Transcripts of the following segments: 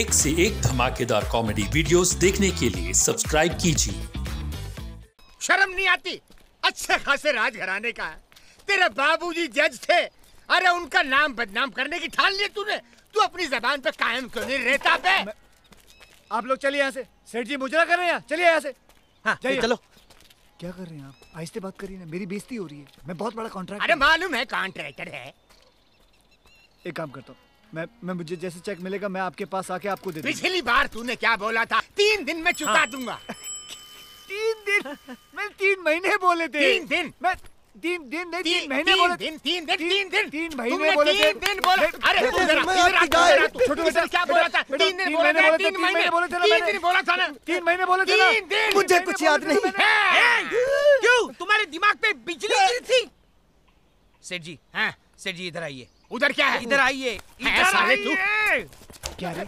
एक से एक धमाकेदार कॉमेडी वीडियोस देखने के लिए सब्सक्राइब कीजिए। शर्म नहीं आती, अच्छे खासे राजघराने का है। तेरे बाबूजी जज थे, अरे उनका नाम बदनाम करने की ठान लिया तूने। तू अपनी जबान पे कायम क्यों नहीं रहता बे? आप लोग चलिए यहाँ से, सेठ जी मुजरा कर रहे हैं, चलिए यहाँ से। हाँ चलो। क्या कर रहे हैं आप? आहिस्ते बात करिए ना, मेरी बेइज्जती हो रही है। मैं बहुत बड़ा कॉन्ट्रैक्ट, अरे मालूम है कॉन्ट्रैक्टर है। एक काम करता हूँ मैं मुझे जैसे चेक मिलेगा मैं आपके पास आके आपको दे दूंगा। पिछली बार तूने क्या बोला था? 3 दिन में चुका दूंगा। 3 दिन? मैंने 3 महीने बोले थे। 3 दिन? मैं 3 दिन नहीं 3 महीने बोले। 3 दिन 3 महीने बोले थे। 3 दिन बोले। अरे तू जरा क्या बोला था? 3 दिन बोला था। 3 महीने बोले थे ना। 3 दिन बोला था ना। 3 महीने बोले थे ना। मुझे कुछ याद नहीं। क्यों तुम्हारे दिमाग पे बिजली गिरी थी? सेठ जी, हाँ सेठ जी इधर आइए। उधर क्या है? इधर आइए। क्या रे?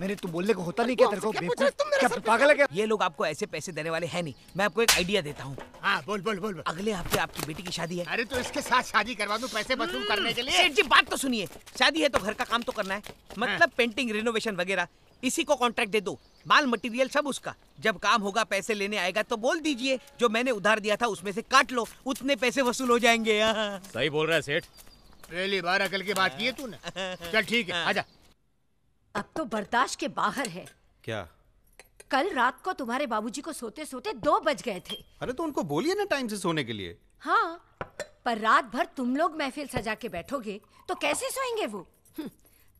मेरे तो बोलने को होता नहीं क्या तेरे को? क्या पागल है क्या? ये लोग आपको ऐसे पैसे देने वाले हैं नहीं। मैं आपको एक आइडिया देता हूँ। हाँ बोल बोल बोल। अगले हफ्ते आपकी बेटी की शादी है। अरे तो इसके साथ शादी करवा दूँ पैसे वसूल करने के लिए। सेठ जी बात तो सुनिए, शादी है तो घर का काम तो करना है। मतलब पेंटिंग, रिनोवेशन वगैरह इसी को कॉन्ट्रैक्ट दे दो। माल मटेरियल सब उसका। जब काम होगा पैसे लेने आएगा तो बोल दीजिए जो मैंने उधार दिया था उसमें से काट लो, उतने पैसे वसूल हो जाएंगे। सही बोल रहा है सेठ, पहली बार अकल की बात की है तूने। चल ठीक है आजा। अब तो बर्दाश्त के बाहर है। क्या? कल रात को तुम्हारे बाबूजी को सोते सोते 2 बज गए थे। अरे तो उनको बोलिए ना टाइम से सोने के लिए। हाँ पर रात भर तुम लोग महफिल सजा के बैठोगे तो कैसे सोएंगे वो?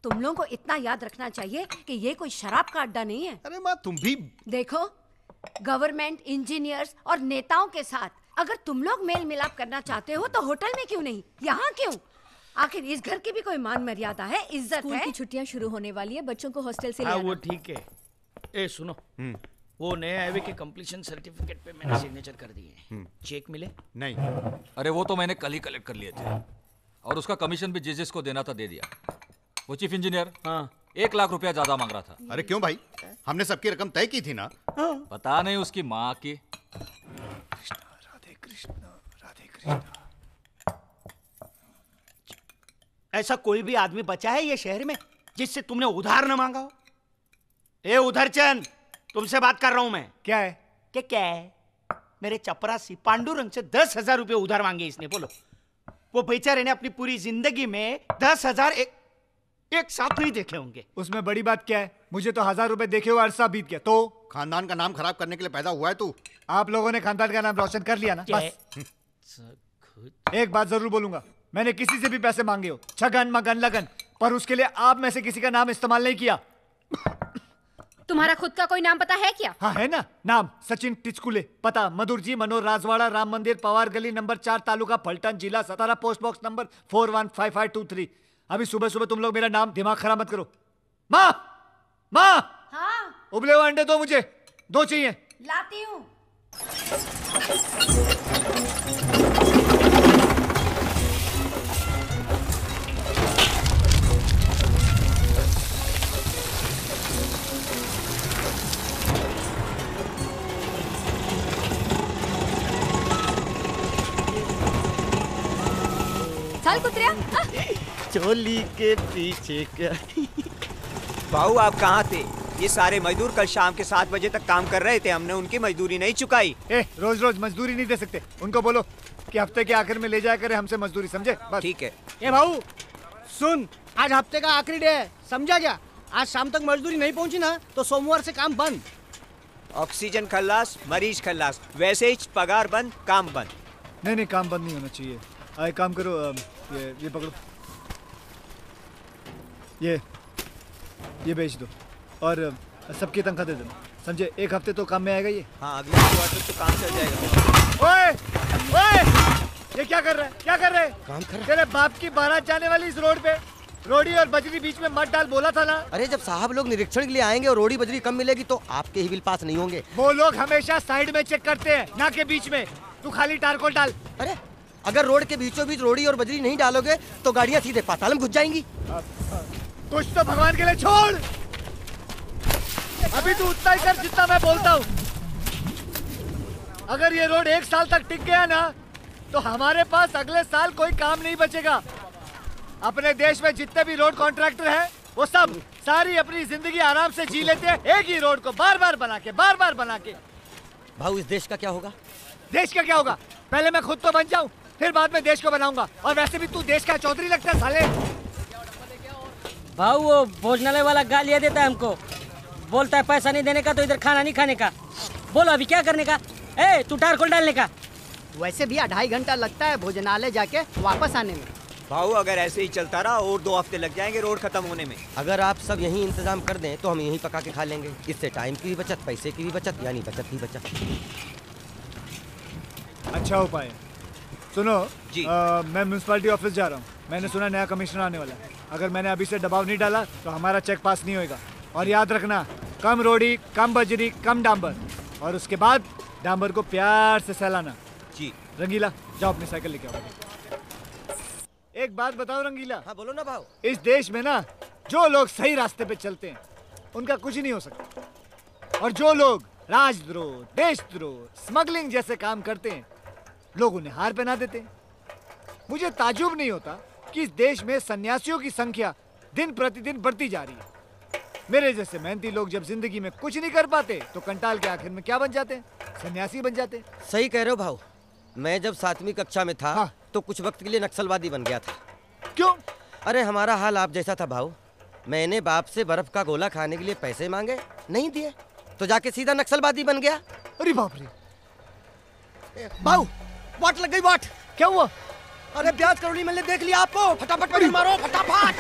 तुम लोगों को इतना याद रखना चाहिए कि ये कोई शराब का अड्डा नहीं है। अरे माँ तुम भी देखो, गवर्नमेंट इंजीनियर्स और नेताओं के साथ अगर तुम लोग मेल मिलाप करना चाहते हो तो होटल में क्यों नहीं, यहाँ क्यों? आखिर इस घर की भी कोई मान मर्यादा है, इज्जत है। स्कूल की छुट्टियां शुरू होने वाली है, बच्चों को हॉस्टल से ले आना। वो ठीक है। ए सुनो, वो नए हाईवे के कंप्लीशन सर्टिफिकेट पे मैंने सिग्नेचर कर दिए हैं। चेक मिले? नहीं। अरे वो तो मैंने कल ही कलेक्ट कर लिए थे और उसका कमीशन भी जिस को देना था दे दिया। वो चीफ इंजीनियर 1 लाख रुपया ज्यादा मांग रहा था। अरे क्यों भाई, हमने सबकी रकम तय की थी ना। पता नहीं उसकी माँ की। ऐसा कोई भी आदमी बचा है ये शहर में जिससे तुमने उधार न मांगा हो? ए उधरचंद, तुमसे बात कर रहा हूं मैं। क्या है? क्या है? मेरे चपरासी पांडुरंग से 10,000 रुपये उधार मांगे इसने। बोलो, वो बेचारे ने अपनी पूरी जिंदगी में 10,000 एक साथ नहीं देखे होंगे। उसमें बड़ी बात क्या है? मुझे तो 1,000 रुपए देखे हुआ अरसा बीत गया। तो खानदान का नाम खराब करने के लिए पैदा हुआ है तू। आप लोगों ने खानदान का नाम रोशन कर लिया ना। एक बात जरूर बोलूंगा, मैंने किसी से भी पैसे मांगे हो, छगन मगन लगन, पर उसके लिए आप में से किसी का नाम इस्तेमाल नहीं किया। तुम्हारा खुद का कोई नाम पता है क्या? हाँ है ना, नाम सचिन टिचकुले, पता मधुर जी, मनोर राजवाड़ा, राम मंदिर, पवार गली, नंबर 4, तालुका पलटन, जिला सतारा, पोस्ट बॉक्स नंबर 415523। अभी सुबह सुबह तुम लोग मेरा नाम दिमाग खराब मत करो। माँ माँ। हाँ? उबले हुए अंडे दो, मुझे 2 चाहिए। लाती हूँ। चोली के पीछे का बाबू, आप कहाँ थे? ये सारे मजदूर कल शाम के 7 बजे तक काम कर रहे थे, हमने उनकी मजदूरी नहीं चुकाई। रोज रोज मजदूरी नहीं दे सकते, उनको बोलो कि हफ्ते के आखिर में ले जाया करे हमसे मजदूरी, समझे? ठीक है। ए भाऊ सुन, आज हफ्ते का आखिरी डे है, समझा क्या? आज शाम तक मजदूरी नहीं पहुँची ना तो सोमवार से काम बंद। ऑक्सीजन खल्लास, मरीज खल्लास, वैसे ही पगार बंद, काम बंद। नहीं, काम बंद नहीं होना चाहिए। आए काम करो, ये पकड़ो, ये बेच दो और सबकी तनख्वाह दे देना, समझे? 1 हफ्ते तो काम में आएगा ये। हाँ अगले क्वार्टर तो काम चल जाएगा। ओए ओए, ये क्या कर रहा है? क्या कर रहा है? काम कर रहा है। तेरे बाप की बारात जाने वाली इस रोड पे, रोड़ी और बजरी बीच में मत डाल, बोला था ना। अरे जब साहब लोग निरीक्षण के लिए आएंगे और रोड़ी बजरी कम मिलेगी तो आपके ही बिल पास नहीं होंगे। वो लोग हमेशा साइड में चेक करते हैं, ना के बीच में। तू खाली टारकोल डाल। अरे अगर रोड के बीचों बीच रोड़ी और बजरी नहीं डालोगे तो गाड़ियाँ सीधे पाताल में घुस जाएंगी। कुछ तो भगवान के लिए छोड़। अभी तू उतना ही कर जितना मैं बोलता हूँ। अगर ये रोड 1 साल तक टिक गया ना तो हमारे पास अगले साल कोई काम नहीं बचेगा। अपने देश में जितने भी रोड कॉन्ट्रैक्टर हैं वो सब सारी अपनी जिंदगी आराम से जी लेते हैं, एक ही रोड को बार बार बना के। भाऊ इस देश का क्या होगा? देश का क्या होगा? पहले मैं खुद तो बन जाऊं, फिर बाद में देश को बनाऊंगा। और वैसे भी तू देश का चौधरी लगता है साले। भाऊ वो भोजनालय वाला गालियां देता है हमको, बोलता है पैसा नहीं देने का तो इधर खाना नहीं खाने का। बोलो अभी क्या करने का? ए तू टारकोल डालने का? वैसे भी 2.5 घंटा लगता है भोजनालय जाके वापस आने में। भाऊ अगर ऐसे ही चलता रहा और 2 हफ्ते लग जाएंगे रोड खत्म होने में। अगर आप सब यही इंतजाम कर दें तो हम यही पका के खा लेंगे, इससे टाइम की भी बचत, पैसे की भी बचत, यानी बचत ही बचत। अच्छा उपाय। सुनो जी, मैं म्यूनसिपालिटी ऑफिस जा रहा हूँ, मैंने सुना नया कमिश्नर आने वाला है। अगर मैंने अभी से दबाव नहीं डाला तो हमारा चेक पास नहीं होगा। और याद रखना, कम रोड़ी, कम बजरी, कम डांबर, और उसके बाद डांबर को प्यार से सहलाना। जी रंगीला जाओ अपनी साइकिल लेके आओ। एक बात बताओ रंगीला। हाँ बोलो ना भाऊ। इस देश में ना जो लोग सही रास्ते पे चलते हैं उनका कुछ नहीं हो सकता, और जो लोग राजद्रोह, देशद्रोह, स्मगलिंग जैसे काम करते हैं लोग उन्हें हार पहना देते हैं। मुझे ताज्जुब नहीं होता कि इस देश में सन्यासियों की संख्या दिन प्रतिदिन बढ़ती जा रही है। मेरे जैसे मेहनती लोग जब जिंदगी में कुछ नहीं कर पाते तो कंटाल के आखिर में क्या बन जाते हैं? सन्यासी बन जाते हैं। सही कह रहे हो भाऊ। मैं जब 7वीं कक्षा में था तो कुछ वक्त के लिए नक्सलवादी बन गया था। क्यों? अरे हमारा हाल आप जैसा था भाऊ। मैंने बाप से बर्फ का गोला खाने के लिए पैसे मांगे, नहीं दिए तो जाके सीधा नक्सलवादी बन गया। अरे बाप रे। भाऊ वाट लग गई। वाट क्या हुआ? अरे प्याज करोली मैंने देख लिया आपको, फटाफट मारो, फटाफट।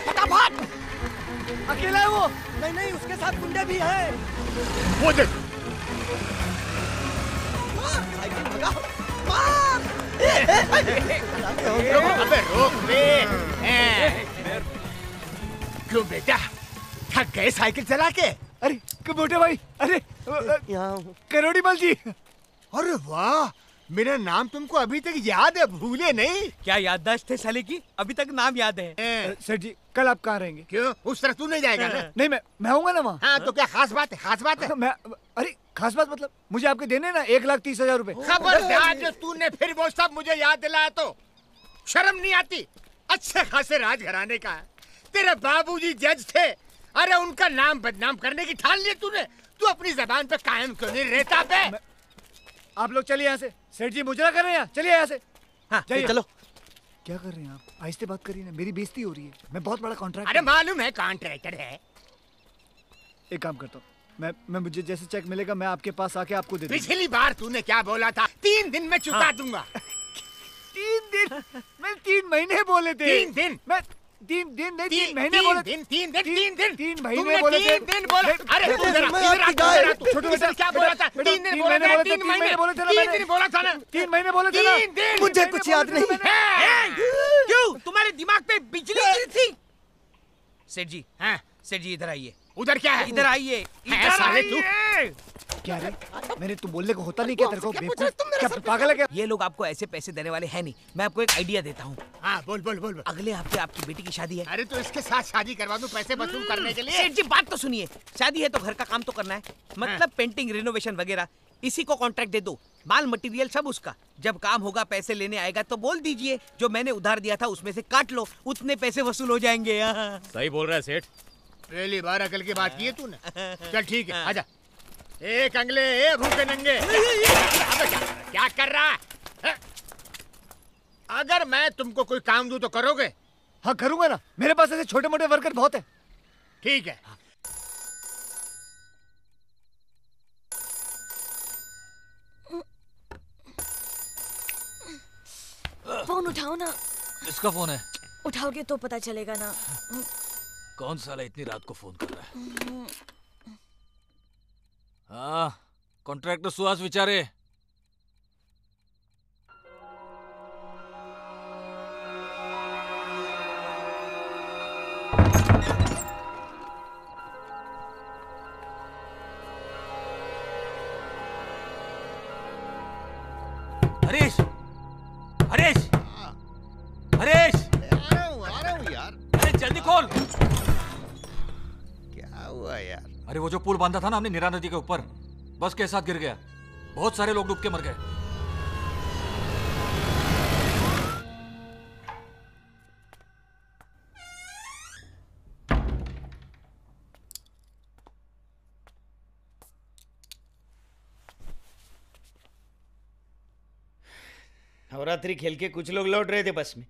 अकेला है वो? नहीं, उसके साथ गुंडे भी हैं। वो देख अबे रोक बे। क्यों बेटा थक गए साइकिल चला के? अरे मोटे भाई, अरे करोड़ीमल जी। अरे वाह, मेरा नाम तुमको अभी तक याद है, भूले नहीं? क्या याददाश्त है साले की, अभी तक नाम याद है। सर जी कल आप कहाँ रहेंगे? क्यों उस तरफ तू नहीं जाएगा ना? नहीं मैं आऊंगा ना वहाँ। हाँ तो क्या खास बात है? खास बात है मैं। अरे खास बात मतलब मुझे आपके देने ना 1,30,000 रूपए। खबरदार जो तूने फिर वो सब मुझे याद दिलाया तो शर्म नहीं आती? अच्छे खासे राजघराने का है, तेरे बाबूजी जज थे, अरे उनका नाम बदनाम करने की ठान लिया तूने। तू अपनी जबान पे कायम क्यों नहीं रहता बे? आप लोग चलिए यहाँ से, सेठ जी मुजरा कर रहे हैं, चलिए यहाँ से। हाँ चलो। क्या कर रहे हैं आप? आहिस्ते बात करिए ना, मेरी बेइज्जती हो रही है, मैं बहुत बड़ा कॉन्ट्रैक्टर। अरे मालूम है कॉन्ट्रैक्टर है। एक काम करता हूँ मैं मुझे जैसे चेक मिलेगा मैं आपके पास आके आपको दे दूंगा। पिछली बार तूने क्या बोला था? 3 दिन में चुका दूंगा। 3 दिन? मैंने 3 महीने बोले थे। 3 दिन? मैं 3 दिन नहीं 3 महीने बोले। 3 दिन 3 महीने बोले थे। 3 दिन बोले। अरे तू जरा छोटू बेटा क्या बोला था? 3 दिन बोला था। 3 महीने बोले थे ना? 3 दिन बोला था ना? 3 महीने बोले थे ना? मुझे कुछ याद नहीं। क्यों तुम्हारे दिमाग पे बिजली गिरी थी? सेठ जी। हाँ सेठ जी इधर आइए। उधर क्या है? इधर आइए। क्या रे? मेरे तो बोलने को होता नहीं क्या तेरे को? क्या पागल है क्या? ये लोग आपको ऐसे पैसे देने वाले हैं नहीं। मैं आपको एक आइडिया देता हूँ। हाँ बोल बोल बोल। अगले हफ्ते आपकी बेटी की शादी है। अरे तो इसके साथ शादी करवा दूँ पैसे वसूल करने के लिए? सेठ जी बात तो सुनिए, शादी है तो घर का काम तो करना है, मतलब पेंटिंग, रिनोवेशन वगैरह। इसी को कॉन्ट्रैक्ट दे दो, माल मटेरियल सब उसका। जब काम होगा पैसे लेने आएगा तो बोल दीजिए जो मैंने उधार दिया था उसमें से काट लो, उतने पैसे वसूल हो जाएंगे। सही बोल रहा है सेठ, पहली बार अकल की बात की है तूने। चल ठीक है आजा। एक अंगले ए भूखे नंगे क्या कर रहा है? अगर मैं तुमको कोई काम दूं तो करोगे? हाँ करूंगा ना, मेरे पास ऐसे छोटे मोटे वर्कर बहुत है। ठीक है फोन उठाओ ना। किसका फोन है? उठाओगे तो पता चलेगा ना। कौन साला इतनी रात को फोन कर रहा है? हाँ कॉन्ट्रैक्टर सुहास विचारे। हरीश हरीश हरीश आ रहा हूँ यार। अरे जल्दी खोल। यार अरे वो जो पुल बांधा था ना हमने नीरा नदी के ऊपर, बस के साथ गिर गया, बहुत सारे लोग डूब के मर गए। नवरात्रि खेल के कुछ लोग लौट रहे थे बस में,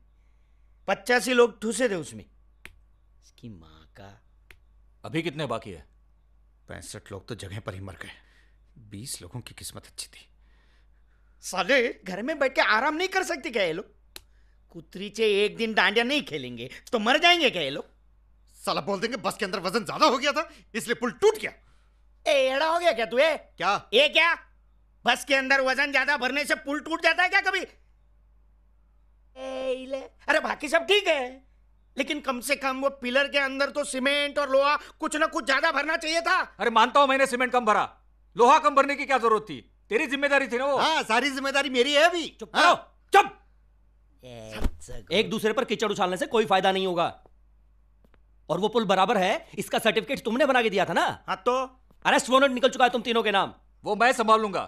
85 लोग ठूसे थे उसमें। इसकी माँ का। अभी कितने बाकी है? 65 लोग तो जगह पर ही मर गए, 20 लोगों की किस्मत अच्छी थी। साले घर में बैठ के आराम नहीं कर सकते क्या ये लोग? कुतरीचे एक दिन डांडिया नहीं खेलेंगे तो मर जाएंगे क्या ये लोग? साला बोल देंगे बस के अंदर वजन ज्यादा हो गया था इसलिए पुल टूट गया। एड़ा हो गया क्या तू? क्या ये क्या बस के अंदर वजन ज्यादा भरने से पुल टूट जाता है क्या कभी? अरे बाकी सब ठीक है, लेकिन कम से कम वो पिलर के अंदर तो सीमेंट और लोहा कुछ ना कुछ ज्यादा भरना चाहिए था। अरे मानता हूं मैंने सीमेंट कम भरा, लोहा कम भरने की क्या जरूरत थी? तेरी जिम्मेदारी थी ना वो। हाँ, सारी जिम्मेदारी मेरी है अभी। चुप करो, चुप। एक दूसरे पर कीचड़ उछालने से कोई फायदा नहीं होगा। और वो पुल बराबर है, इसका सर्टिफिकेट तुमने बना के दिया था ना। हाँ तो अरेस्ट वारंट निकल चुका है तुम तीनों के नाम। वो मैं संभाल लूंगा।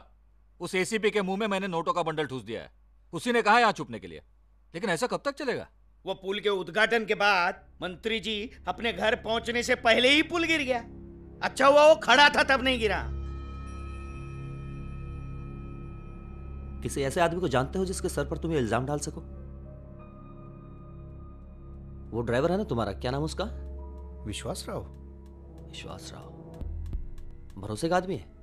उस एसीपी के मुंह में मैंने नोटों का बंडल ठूस दिया है, उसी ने कहा यहाँ छुपने के लिए। लेकिन ऐसा कब तक चलेगा? वो पुल के उद्घाटन के बाद मंत्री जी अपने घर पहुंचने से पहले ही पुल गिर गया। अच्छा हुआ वो खड़ा था तब नहीं गिरा। किसी ऐसे आदमी को जानते हो जिसके सर पर तुम ये इल्जाम डाल सको? वो ड्राइवर है ना तुम्हारा, क्या नाम उसका? विश्वास राव। विश्वास राव भरोसे का आदमी है।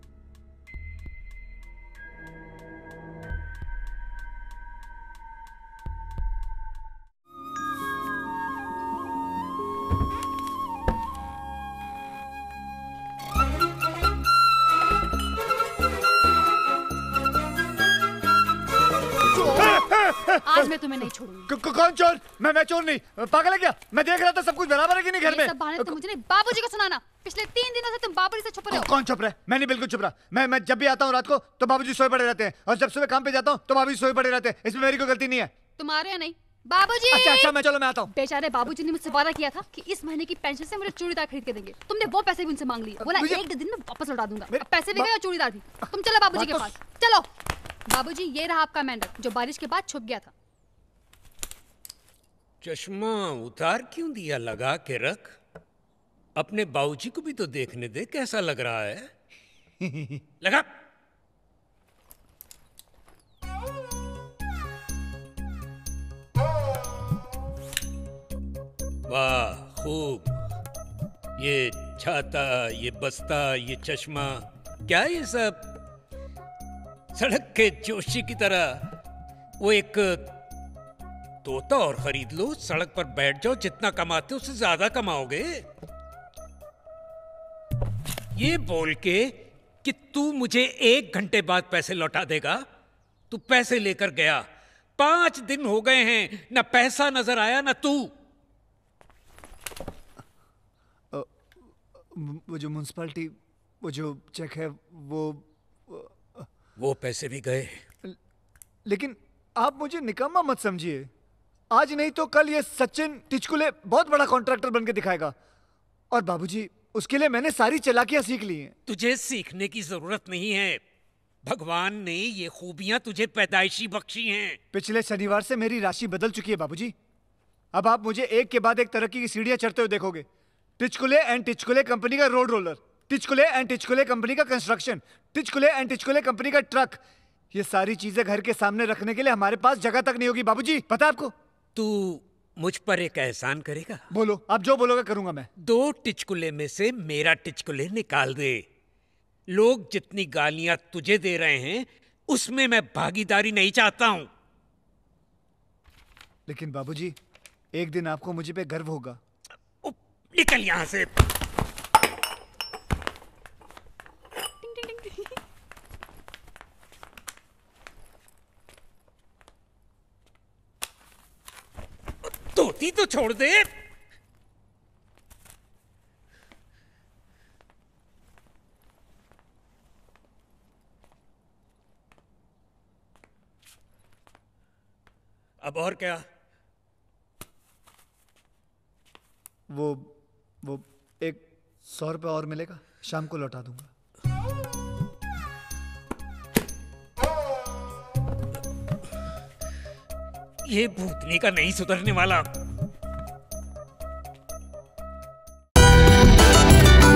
आज मैं तुम्हें नहीं छोड़ूंगी। कौन चोर? मैं चोर नहीं। पागल है क्या? मैं देख रहा था सब कुछ बराबर है कि नहीं घर में। सब बहाने तो मुझे नहीं बाबूजी को सुनाना। पिछले 3 दिनों से तुम बाबूजी से छुप रहे हो। कौन छुप रहा है? मैं नहीं, बिल्कुल छुप रहा। मैं जब भी आता हूँ रात को तो बाबूजी सोए पड़े रहते हैं, और जब सुबह काम पे जाता हूँ तो बाबूजी सोए पड़े रहते हैं। इसमें मेरी कोई गलती नहीं है। तुम्हारे नहीं बाबूजी। अच्छा मैं चलो मैं आता हूँ। बेचारे बाबूजी ने मुझसे वादा किया था कि इस महीने की पेंशन से मुझे चूड़ीदार खरीद के देंगे। तुमने वो पैसे भी उनसे मांग लिए, बोला 1-2 दिन में वापस लौटा दूंगा। पैसे भी गए और चूड़ीदार भी। तुम चलो बाबूजी के पास चलो। बाबूजी ये रहा आपका मेंढक जो बारिश के बाद छुप गया था। चश्मा उतार क्यों दिया, लगा के रख। अपने बाबूजी को भी तो देखने दे कैसा लग रहा है। लगा। वाह खूब। ये छाता, ये बस्ता, ये चश्मा, क्या ये सब सड़क के जोशी की तरह। वो एक तोता और खरीद लो, सड़क पर बैठ जाओ, जितना कमाते हो उससे ज्यादा कमाओगे। ये बोल के कि तू मुझे 1 घंटे बाद पैसे लौटा देगा। तू पैसे लेकर गया, 5 दिन हो गए हैं, ना पैसा नजर आया ना तू। वो जो म्युनिसिपैलिटी, वो जो चेक है, वो पैसे भी गए। लेकिन आप मुझे निकम्मा मत समझिए। आज नहीं तो कल ये सचिन टिचकुले बहुत बड़ा कॉन्ट्रैक्टर बनके दिखाएगा, और बाबूजी उसके लिए मैंने सारी चालाकियां सीख ली हैं। तुझे सीखने की जरूरत नहीं है, भगवान ने ये खूबियां तुझे पैदाइशी बख्शी हैं। पिछले शनिवार से मेरी राशि बदल चुकी है बाबूजी। अब आप मुझे एक के बाद एक तरक्की की सीढ़ियां चढ़ते हुए देखोगे। टिचकुले एंड टिचकुले कंपनी का road roller, Tichkule and Tichkule company का construction, Tichkule and Tichkule company का ट्रक। ये सारी चीजें घर के सामने रखने के लिए हमारे पास जगह तक नहीं होगी बाबूजी, पता है आपको। तू मुझ पर एक एहसान करेगा? बोलो, आप जो बोलोगा करूंगा मैं। 2 टिचकुले में से मेरा टिचकुले निकाल दे। लोग जितनी गालियां तुझे दे रहे हैं उसमें मैं भागीदारी नहीं चाहता हूं। लेकिन बाबूजी एक दिन आपको मुझे पे गर्व होगा। निकल यहां से। तोती तो छोड़ दे। अब और क्या? वो 100 रुपये और मिलेगा, शाम को लौटा दूंगा। ये भूतनी का नहीं सुधरने वाला।